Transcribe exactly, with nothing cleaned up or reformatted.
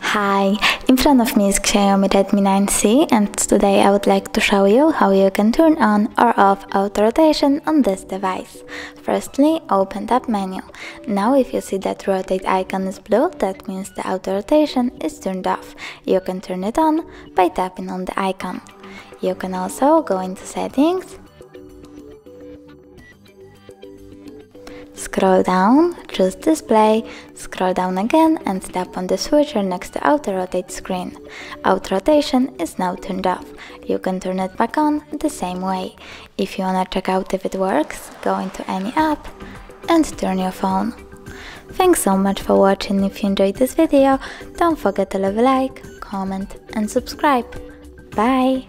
Hi, in front of me is Xiaomi Redmi nine C, and today I would like to show you how you can turn on or off auto rotation on this device. Firstly, open that menu. Now if you see that rotate icon is blue, that means the auto rotation is turned off. You can turn it on by tapping on the icon. You can also go into settings, scroll down, choose display, scroll down again and tap on the switcher next to auto rotate screen. Auto rotation is now turned off. You can turn it back on the same way. If you wanna check out if it works, go into any app and turn your phone. Thanks so much for watching. If you enjoyed this video, don't forget to leave a like, comment and subscribe. Bye!